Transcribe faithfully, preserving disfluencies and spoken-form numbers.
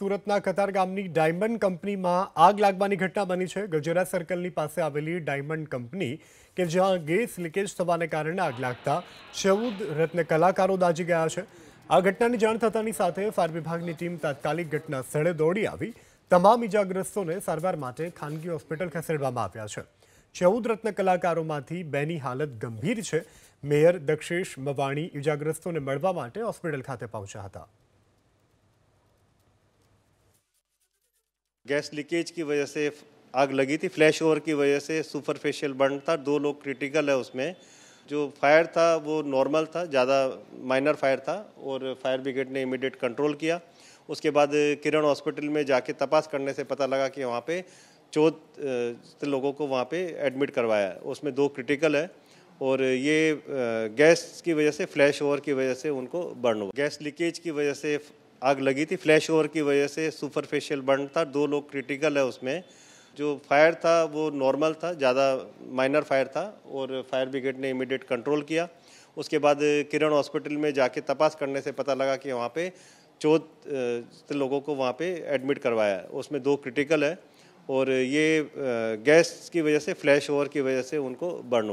સુરતના કતારગામની ડાયમંડ કંપનીમાં આગ લાગવાની ઘટના બની છે। ગજેરા સર્કલની પાસે આવેલી ડાયમંડ કંપની કે જ્યાં ગેસ લીકેજ થવાને કારણે આગ લાગતા ચૌદ રત્ન કલાકારો દાઝી ગયા છે। આ ઘટનાની જાણ થતાની સાથે ફાયર વિભાગની ટીમ તાત્કાલિક ઘટના સ્થળે દોડી આવી તમામ ઈજાગ્રસ્તોને સારવાર માટે ખાનગી હોસ્પિટલ ખસેડવામાં આવ્યા છે। ચૌદ રત્ન કલાકારોમાંથી બેની હાલત ગંભીર છે। મેયર દક્ષેશ મવાણી ઈજાગ્રસ્તોને મળવા માટે હોસ્પિટલ ખાતે પહોંચ્યા હતા। गैस लीकेज की वजह से आग लगी थी, फ्लैश ओवर की वजह से सुपरफिशियल बर्न था। दो लोग क्रिटिकल है। उसमें जो फायर था वो नॉर्मल था, ज़्यादा माइनर फायर था और फायर ब्रिगेड ने इमीडिएट कंट्रोल किया। उसके बाद किरण हॉस्पिटल में जाके तपास करने से पता लगा कि वहाँ पे चौदह लोगों को वहाँ पे एडमिट करवाया है। उसमें दो क्रिटिकल है और ये गैस की वजह से फ्लैश ओवर की वजह से उनको बर्न हुआ। गैस लीकेज की वजह से आग लगी थी, फ्लैश ओवर की वजह से सुपरफिशियल बर्न था। दो लोग क्रिटिकल है। उसमें जो फायर था वो नॉर्मल था, ज़्यादा माइनर फायर था और फायर ब्रिगेड ने इमीडिएट कंट्रोल किया। उसके बाद किरण हॉस्पिटल में जाके तपास करने से पता लगा कि वहाँ पे चौदह लोगों को वहाँ पे एडमिट करवाया है। उसमें दो क्रिटिकल है और ये गैस की वजह से फ्लैश ओवर की वजह से उनको बर्न हुआ।